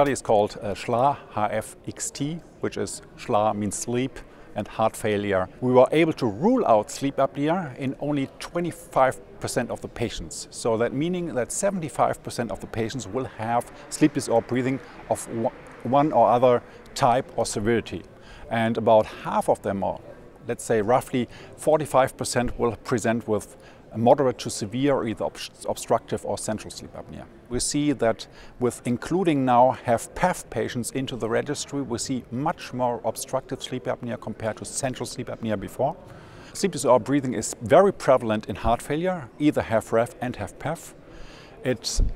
study is called Schla HFXT, which is Schla means sleep and heart failure. We were able to rule out sleep apnea in only 25% of the patients. So that meaning that 75% of the patients will have sleep disorder breathing of one or other type or severity. And about half of them, or let's say roughly 45%, will present with moderate to severe, either obstructive or central sleep apnea. We see that with including now HFpEF patients into the registry, we see much more obstructive sleep apnea compared to central sleep apnea before. Sleep disorder breathing is very prevalent in heart failure, either HFrEF and HFpEF.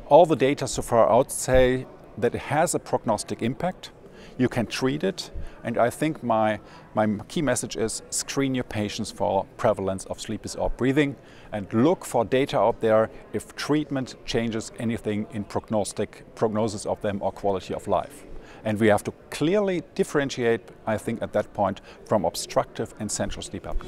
All the data so far out say that it has a prognostic impact. You can treat it, and I think my key message is screen your patients for prevalence of sleep disorder breathing and look for data out there if treatment changes anything in prognosis of them or quality of life. And we have to clearly differentiate, I think, at that point from obstructive and central sleep apnea.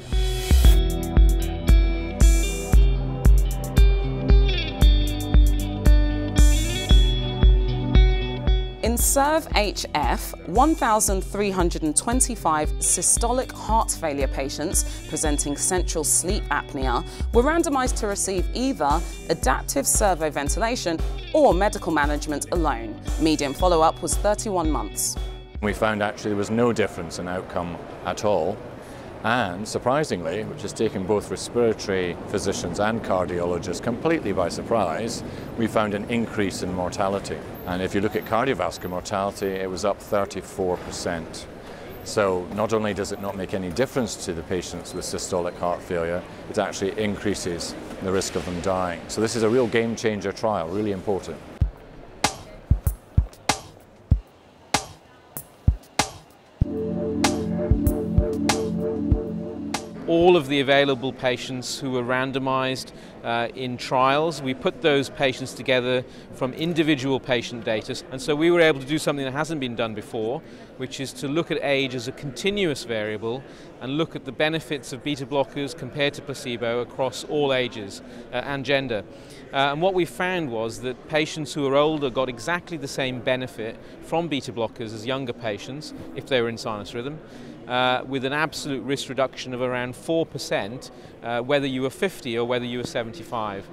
In SERVE-HF, 1,325 systolic heart failure patients presenting central sleep apnea were randomized to receive either adaptive servoventilation or medical management alone. Median follow-up was 31 months. We found actually there was no difference in outcome at all, and surprisingly, which has taken both respiratory physicians and cardiologists completely by surprise, we found an increase in mortality. And if you look at cardiovascular mortality, it was up 34%. So not only does it not make any difference to the patients with systolic heart failure, it actually increases the risk of them dying. So this is a real game changer trial, really important. All of the available patients who were randomized in trials, we put those patients together from individual patient data, and so we were able to do something that hasn't been done before, which is to look at age as a continuous variable and look at the benefits of beta blockers compared to placebo across all ages and gender. And what we found was that patients who were older got exactly the same benefit from beta blockers as younger patients, if they were in sinus rhythm, with an absolute risk reduction of around 4%, whether you were 50 or whether you were 75.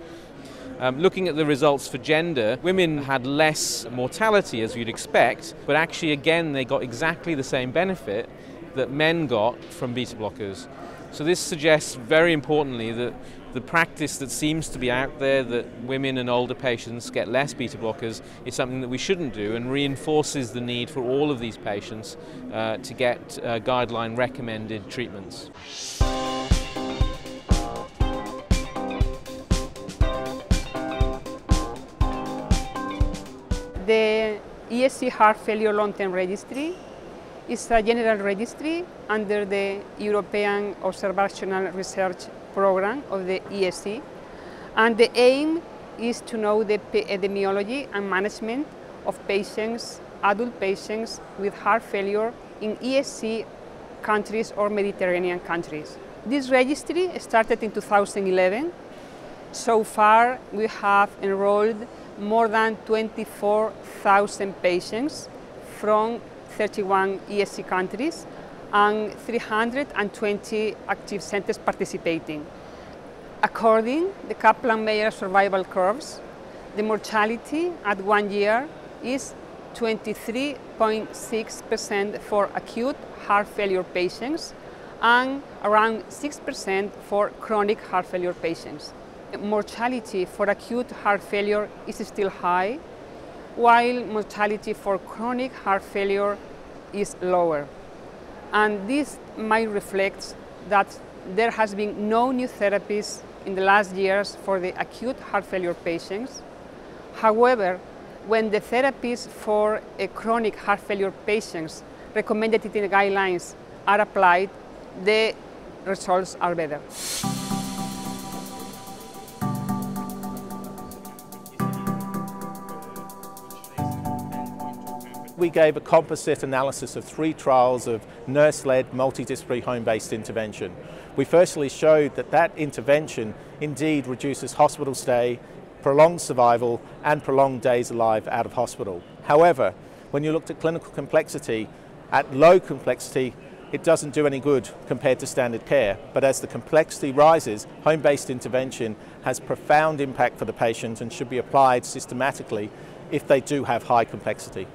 Looking at the results for gender, women had less mortality, as you'd expect, but actually again they got exactly the same benefit that men got from beta blockers. So this suggests very importantly that the practice that seems to be out there that women and older patients get less beta blockers is something that we shouldn't do, and reinforces the need for all of these patients to get guideline recommended treatments. The ESC Heart Failure Long-Term Registry is a general registry under the European Observational Research Program of the ESC, and the aim is to know the epidemiology and management of patients, adult patients with heart failure in ESC countries or Mediterranean countries. This registry started in 2011. So far we have enrolled more than 24,000 patients from 31 ESC countries and 320 active centers participating. According to the Kaplan-Meier survival curves, the mortality at 1 year is 23.6% for acute heart failure patients and around 6% for chronic heart failure patients. Mortality for acute heart failure is still high, while mortality for chronic heart failure is lower. And this might reflect that there has been no new therapies in the last years for the acute heart failure patients. However, when the therapies for chronic heart failure patients recommended in the guidelines are applied, the results are better. We gave a composite analysis of 3 trials of nurse-led multidisciplinary home-based intervention. We firstly showed that that intervention indeed reduces hospital stay, prolonged survival and prolonged days alive out of hospital. However, when you looked at clinical complexity, at low complexity, it doesn't do any good compared to standard care. But as the complexity rises, home-based intervention has profound impact for the patient and should be applied systematically if they do have high complexity.